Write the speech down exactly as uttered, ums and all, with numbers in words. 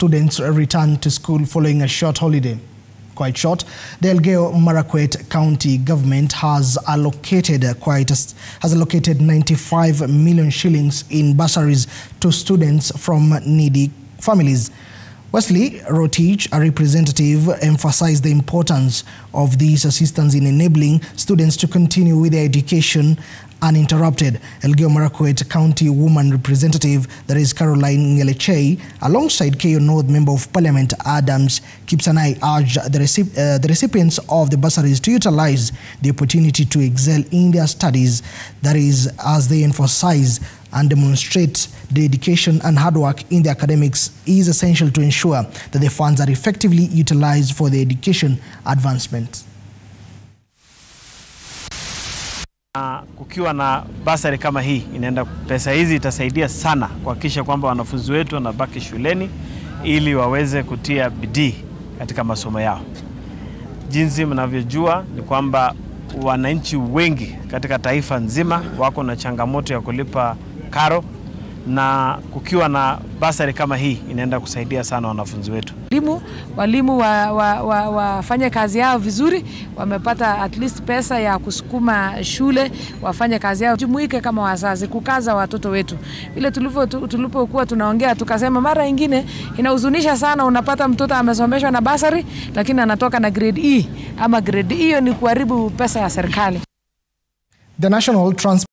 students returned to school following a short holiday. Quite short. The Elgeyo Marakwet County government has allocated quite has allocated ninety-five million shillings in bursaries to students from needy families. Wesley Rotich, a representative, emphasized the importance of these assistance in enabling students to continue with their education uninterrupted. Elgeyo Marakwet County Woman Representative, that is Caroline Ngeleche, alongside K O. North Member of Parliament Adams Kipsanai, urged the, recip uh, the recipients of the bursaries to utilize the opportunity to excel in their studies, that is, as they emphasize and demonstrate dedication and hard work in their academics is essential to ensure that the funds are effectively utilized for their education advancement. Uh, kukiwa na basari kama hii inaenda, pesa hizi itasaidia sana kuhakikisha kwamba wanafunzi wetu wanabaki shuleni ili waweze kutia bidii katika masomo yao. Jinsi mnavyojua ni kwamba wananchi wengi katika taifa nzima wako na changamoto ya kulipa karo, na kukiwa na basari kama hii inaenda kusaidia sana wanafunzi wetu. Walimu, walimu wa, wa, wa, wafanye kazi yao vizuri, wamepata at least pesa ya kusukuma shule, wafanye kazi yao. Jumuike kama wazazi kukaza watoto wetu. Ile tulipo tulipokuwa tunaongea tukasema mara nyingine inahuzunisha sana, unapata mtoto amesomeshwa na basari lakini anatoka na grade E ama grade hiyo ni kuharibu pesa ya serikali. The National Transport